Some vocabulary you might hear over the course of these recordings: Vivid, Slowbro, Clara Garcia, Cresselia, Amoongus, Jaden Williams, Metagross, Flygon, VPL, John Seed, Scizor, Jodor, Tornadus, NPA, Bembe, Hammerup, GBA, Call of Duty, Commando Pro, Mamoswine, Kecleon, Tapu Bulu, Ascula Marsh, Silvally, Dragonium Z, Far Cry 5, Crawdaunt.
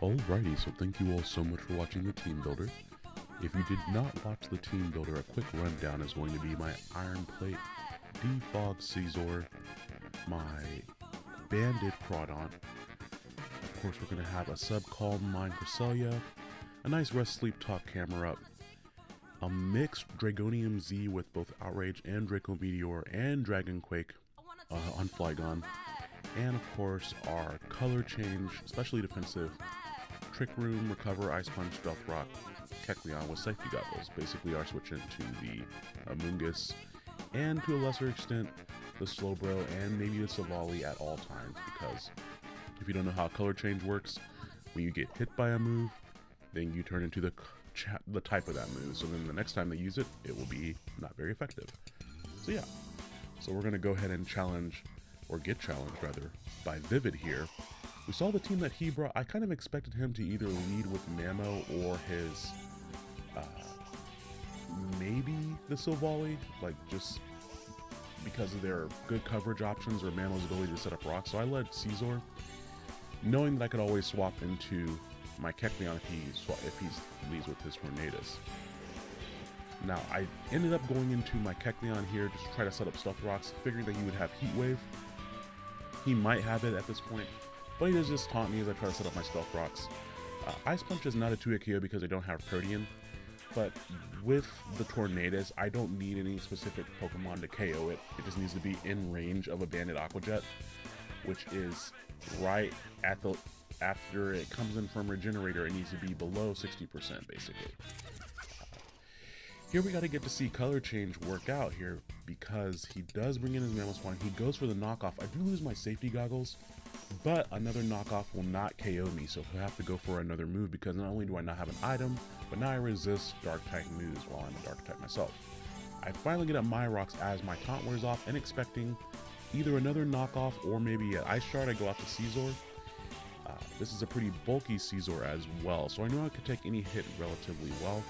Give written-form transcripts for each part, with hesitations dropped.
Alrighty, so thank you all so much for watching the Team Builder. If you did not watch the Team Builder, a quick rundown is going to be my Iron Plate, Defog Scizor, my Banded Crawdaunt. Of course, we're going to have a Sub-Calm Mind Cresselia, a nice Rest-Sleep Talk Hammerup, a mixed Dragonium Z with both Outrage and Draco Meteor and Dragon Quake on Flygon, and of course our Color Change, Specially Defensive, Trick Room, Recover, Ice Punch, Stealth Rock, Kecleon with Safety Goggles, basically our switch into the Amoongus, and to a lesser extent, the Slowbro and maybe the Silvally at all times, because if you don't know how Color Change works, when you get hit by a move, then you turn into the type of that move, so then the next time they use it, it will be not very effective. So yeah, so we're going to go ahead and challenge, or get challenged rather, by Vivid here. We saw the team that he brought. I kind of expected him to either lead with Mamo or his, maybe the Silvally, like just because of their good coverage options or Mamo's ability to set up rocks. So I led Scizor, knowing that I could always swap into my Kecleon if he leads with his Tornadus. Now I ended up going into my Kecleon here just to try to set up Stealth Rocks, figuring that he would have Heat Wave. He might have it at this point, but he does just taunt me as I try to set up my Stealth Rocks. Ice Punch is not a 2-hit KO because I don't have Protean, but with the Tornadus, I don't need any specific Pokemon to KO it. It just needs to be in range of a Banded Aqua Jet, which is right at the after it comes in from Regenerator. It needs to be below 60% basically. Here we got to get to see Color Change work out here, because he does bring in his Mamoswine. He goes for the knockoff. I do lose my safety goggles, but another knockoff will not KO me, so he'll have to go for another move, because not only do I not have an item, but now I resist dark type moves while I'm a dark type myself. I finally get up my rocks as my taunt wears off, and expecting either another knockoff or maybe an ice shard, I go out to Scizor. This is a pretty bulky Scizor as well, so I know I could take any hit relatively well,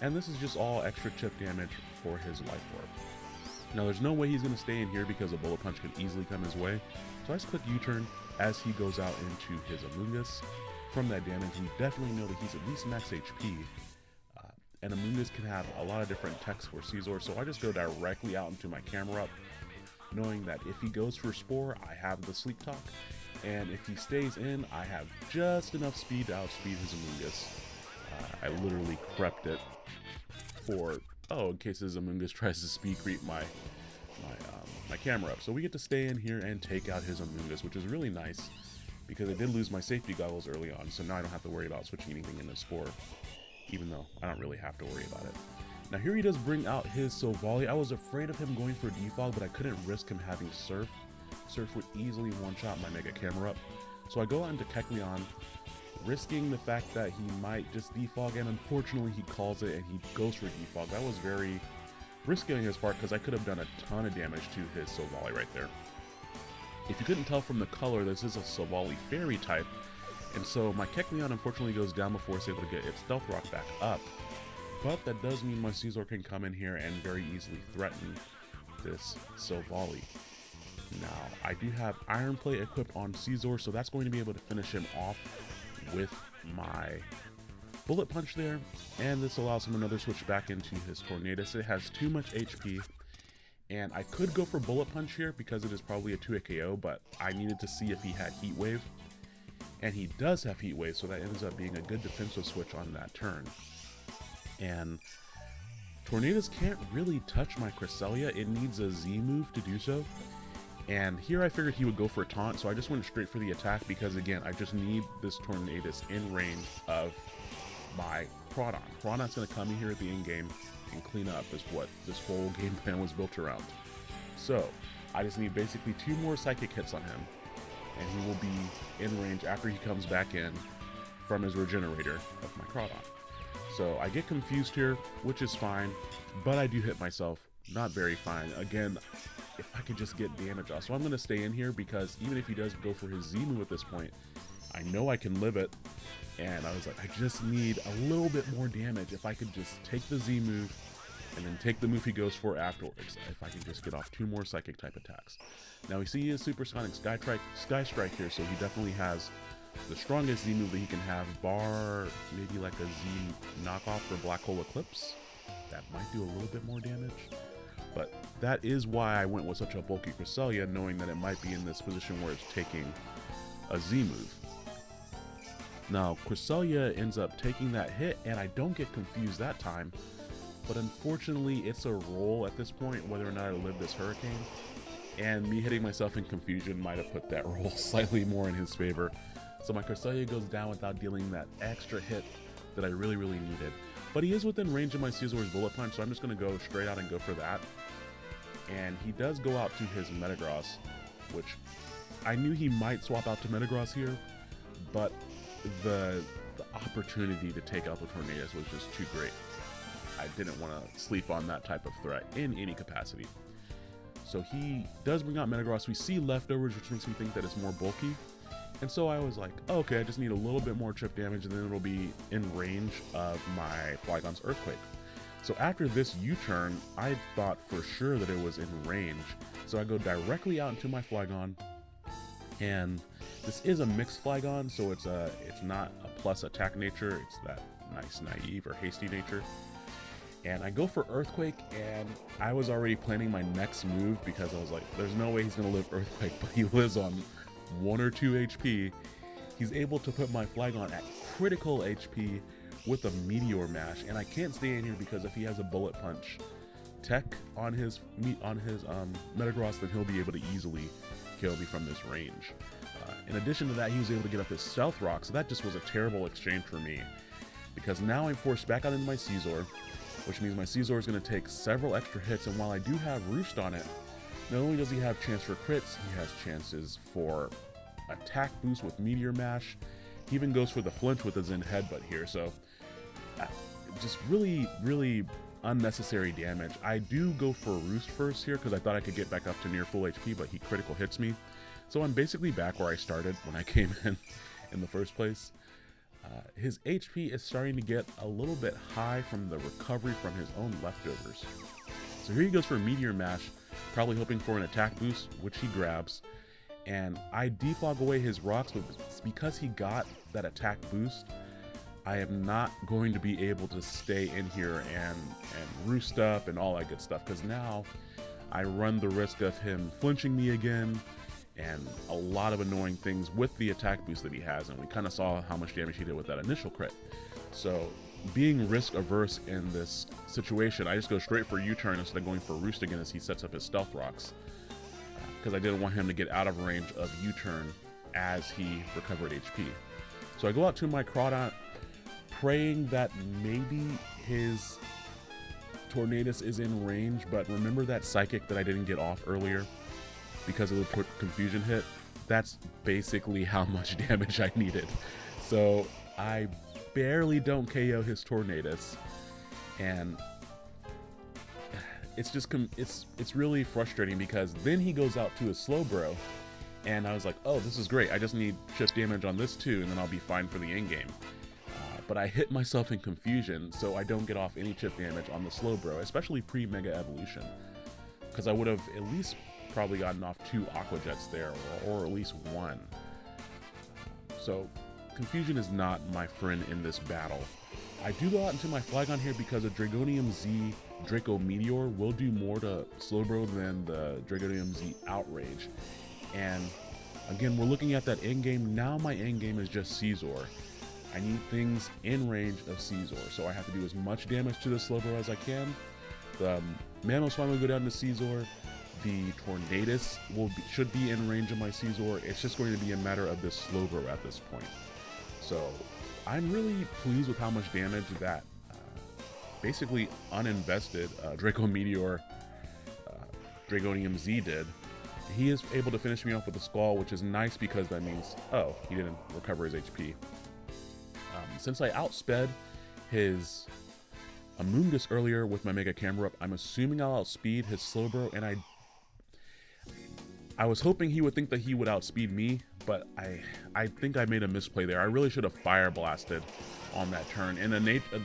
and this is just all extra chip damage for his life orb. Now there's no way he's going to stay in here because a bullet punch can easily come his way, so I just click U-turn as he goes out into his Amoongus. From that damage, we definitely know that he's at least max HP, and Amoongus can have a lot of different techs for Scizor, so I just go directly out into my Hammerup, knowing that if he goes for Spore, I have the Sleep Talk, and if he stays in, I have just enough speed to outspeed his Amoongus. I literally crept it for, in case his Amoongus tries to speed creep my Hammerup. So we get to stay in here and take out his Amoongus, which is really nice, because I did lose my safety goggles early on, so now I don't have to worry about switching anything into Spore, even though I don't really have to worry about it. Now here he does bring out his Silvally. I was afraid of him going for Defog, but I couldn't risk him having Surf. Surf would easily one-shot my Mega Hammerup. So I go out into Kecleon, risking the fact that he might just Defog, and unfortunately he calls it and he goes for Defog. That was very risky on his part, because I could have done a ton of damage to his Silvally right there. If you couldn't tell from the color, this is a Silvally Fairy type, and so my Kecleon unfortunately goes down before it's able to get its Stealth Rock back up. But that does mean my Scizor can come in here and very easily threaten this Silvally. Now, I do have Iron Plate equipped on Scizor, so that's going to be able to finish him off with my Bullet Punch there, and this allows him another switch back into his Tornadus. It has too much HP, and I could go for Bullet Punch here because it is probably a 2-hit KO, but I needed to see if he had Heat Wave, and he does have Heat Wave, so that ends up being a good defensive switch on that turn. And Tornadus can't really touch my Cresselia. It needs a Z move to do so. And here I figured he would go for a taunt, so I just went straight for the attack, because again, I just need this Tornadus in range of my Crawdaunt. Crawdont's going to come in here at the end game and clean up, is what this whole game plan was built around. So I just need basically 2 more psychic hits on him, and he will be in range after he comes back in from his Regenerator of my Crawdaunt. So I get confused here, which is fine, but I do hit myself. Not very fine. Again, if I could just get damage off. So I'm going to stay in here, because even if he does go for his Z move at this point, I know I can live it. And I was like, I just need a little bit more damage. If I could just take the Z move and then take the move he goes for afterwards. If I can just get off 2 more psychic type attacks. Now we see his supersonic sky strike here, so he definitely has the strongest Z move that he can have, bar maybe like a Z knockoff for Black Hole Eclipse. That might do a little bit more damage. But that is why I went with such a bulky Cresselia, knowing that it might be in this position where it's taking a Z move. Now, Cresselia ends up taking that hit, and I don't get confused that time. But unfortunately, it's a roll at this point, whether or not I live this hurricane. And me hitting myself in confusion might have put that roll slightly more in his favor. So my Cresselia goes down without dealing that extra hit that I really, really needed. But he is within range of my Scizor's Bullet Punch, so I'm just going to go straight out and go for that. And he does go out to his Metagross, which I knew he might swap out to Metagross here, but the opportunity to take out the Tornadus was just too great. I didn't want to sleep on that type of threat in any capacity. So he does bring out Metagross. We see leftovers, which makes me think that it's more bulky. And so I was like, oh, okay, I just need a little bit more chip damage, and then it'll be in range of my Flygon's Earthquake. So after this U-turn, I thought for sure that it was in range. So I go directly out into my Flygon, and this is a mixed Flygon, so it's not a plus attack nature. It's that nice naive or hasty nature. And I go for Earthquake, and I was already planning my next move because I was like, there's no way he's going to live Earthquake, but he lives on 1 or 2 HP. He's able to put my Flygon at critical HP with a Meteor Mash, and I can't stay in here because if he has a Bullet Punch tech on his Metagross, then he'll be able to easily kill me from this range. In addition to that, he was able to get up his Stealth Rock, so that just was a terrible exchange for me because now I'm forced back out into my Scizor, which means my Scizor is going to take several extra hits, and while I do have Roost on it, not only does he have chance for crits, he has chances for attack boost with Meteor Mash. He even goes for the flinch with his end headbutt here, so just really, really unnecessary damage. I do go for Roost first here because I thought I could get back up to near full HP, but he critical hits me. So I'm basically back where I started when I came in the first place. His HP is starting to get a little bit high from the recovery from his own leftovers. So here he goes for a Meteor Mash, probably hoping for an attack boost, which he grabs. And I defog away his rocks, but because he got that attack boost, I am not going to be able to stay in here and roost up and all that good stuff, because now I run the risk of him flinching me again and a lot of annoying things with the attack boost that he has, and we kind of saw how much damage he did with that initial crit. So being risk averse in this situation, I just go straight for U-turn instead of going for Roost again as he sets up his Stealth Rocks, because I didn't want him to get out of range of U-turn as he recovered HP. So I go out to my Crawdaunt, praying that maybe his Tornadus is in range, but remember that Psychic that I didn't get off earlier because of the confusion hit? That's basically how much damage I needed. So I barely don't KO his Tornadus, and it's just it's really frustrating because then he goes out to his Slowbro, and I was like, oh, this is great. I just need chip damage on this too, and then I'll be fine for the end game. But I hit myself in confusion, so I don't get off any chip damage on the Slowbro, especially pre-Mega Evolution, because I would have at least probably gotten off 2 Aqua Jets there, or at least 1. So confusion is not my friend in this battle. I do go out into my Flygon here because a Dragonium Z Draco Meteor will do more to Slowbro than the Dragonium Z Outrage. And again, we're looking at that endgame. Now my endgame is just Scizor. I need things in range of Scizor, so I have to do as much damage to the Slowbro as I can. The Mamoswine will go down to Scizor. The Tornadus should be in range of my Scizor. It's just going to be a matter of this Slowbro at this point. So I'm really pleased with how much damage that basically uninvested Draco Meteor Dragonium Z did. He is able to finish me off with a Squall, which is nice because that means, oh, he didn't recover his HP. Since I outsped his Amoongus earlier with my Mega Hammerup, I'm assuming I'll outspeed his Slowbro, and I was hoping he would think that he would outspeed me, but I think I made a misplay there. I really should have Fire Blasted on that turn, and a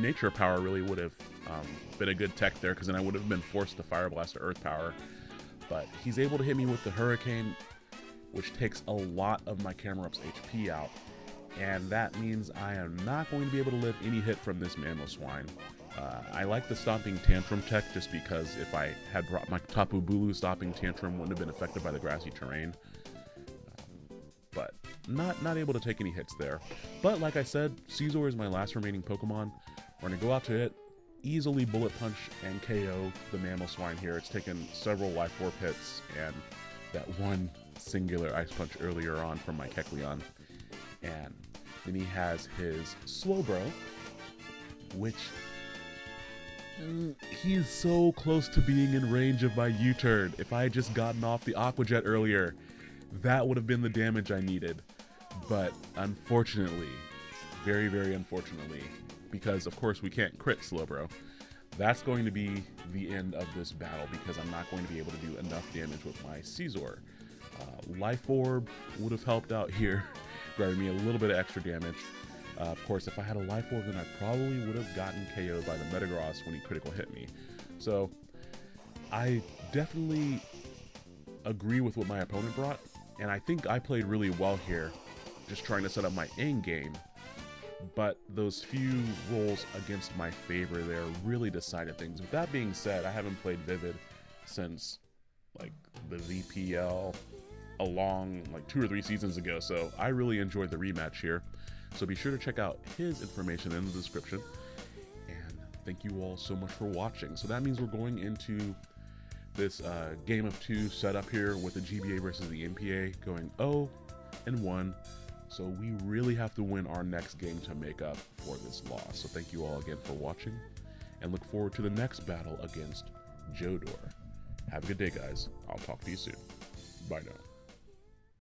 Nature Power really would have been a good tech there, because then I would have been forced to Fire Blast to Earth Power. But he's able to hit me with the Hurricane, which takes a lot of my Hammerup's HP out, and that means I am not going to be able to live any hit from this Mamoswine. I like the Stomping Tantrum tech just because if I had brought my Tapu Bulu, Stomping Tantrum wouldn't have been affected by the grassy terrain. But not able to take any hits there. But like I said, Scizor is my last remaining Pokemon. We're going to go out to it, easily Bullet Punch and KO the Mamoswine here. It's taken several life orb hits and that one singular Ice Punch earlier on from my Kecleon. And then he has his Slowbro, which he's so close to being in range of my U-turn. If I had just gotten off the Aqua Jet earlier, that would have been the damage I needed. But unfortunately, very, very unfortunately, because of course we can't crit Slowbro, that's going to be the end of this battle because I'm not going to be able to do enough damage with my Scizor. Life Orb would have helped out here, grabbing me a little bit of extra damage. Of course, if I had a Life Orb, then I probably would have gotten KO'd by the Metagross when he critical hit me. So I definitely agree with what my opponent brought, and I think I played really well here, just trying to set up my end game. But those few rolls against my favor there really decided things. With that being said, I haven't played Vivid since like the VPL a long, like 2 or 3 seasons ago, so I really enjoyed the rematch here. So be sure to check out his information in the description. And thank you all so much for watching. So that means we're going into this game of 2 setup here with the GBA versus the NPA going 0-1. So we really have to win our next game to make up for this loss. So thank you all again for watching and look forward to the next battle against Jodor. Have a good day, guys. I'll talk to you soon. Bye now.